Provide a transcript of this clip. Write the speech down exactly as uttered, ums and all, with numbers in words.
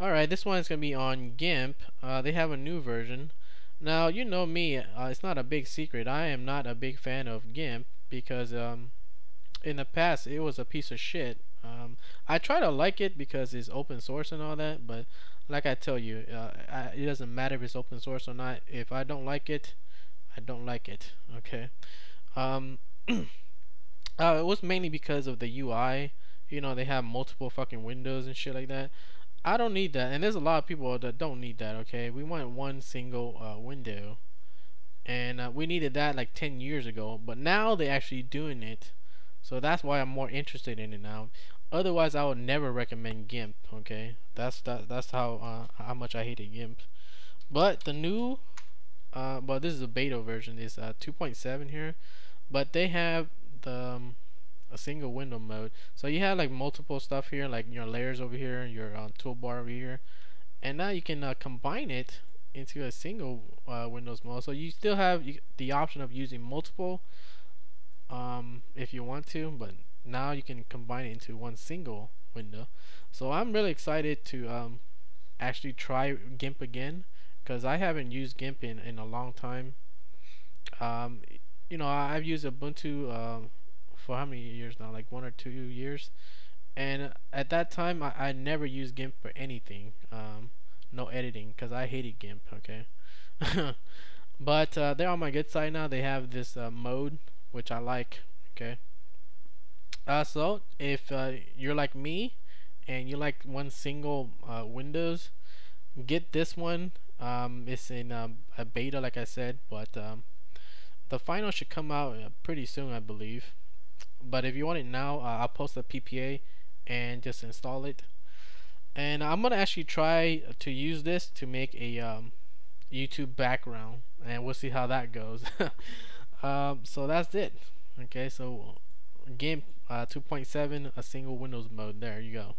Alright, this one is going to be on GIMP. Uh, they have a new version. Now, you know me, uh, it's not a big secret. I am not a big fan of GIMP because um, in the past it was a piece of shit. Um, I try to like it because it's open source and all that, but like I tell you, uh, I, it doesn't matter if it's open source or not. If I don't like it, I don't like it. Okay. Um, uh, it was mainly because of the U I. You know, they have multiple fucking windows and shit like that. I don't need that, and there's a lot of people that don't need that. Okay, we want one single uh, window, and uh, we needed that like ten years ago, but now they're actually doing it, so that's why I'm more interested in it now. Otherwise, I would never recommend GIMP. Okay, that's that, that's how uh, how much I hated GIMP. But the new uh, but this is a beta version, is uh, two point seven here, but they have the um, a single window mode, so you have like multiple stuff here, like your layers over here, your uh, toolbar over here, and now you can uh, combine it into a single uh, Windows mode, so you still have the option of using multiple um, if you want to, but now you can combine it into one single window. So I'm really excited to um, actually try GIMP again, because I haven't used GIMP in, in a long time. um, you know, I've used Ubuntu um, for how many years now, like one or two years, and at that time I, I never used GIMP for anything, um, no editing, because I hated GIMP. Okay. But uh, they're on my good side now. They have this uh, mode which I like. Okay, uh, so if uh, you're like me and you like one single uh, Windows, get this one. um, it's in um, a beta, like I said, but um, the final should come out uh, pretty soon, I believe. But if you want it now, uh, I'll post a P P A and just install it. And I'm gonna actually try to use this to make a um, YouTube background, and we'll see how that goes. um, so that's it. Okay, so GIMP uh, two point seven, a single Windows mode. There you go.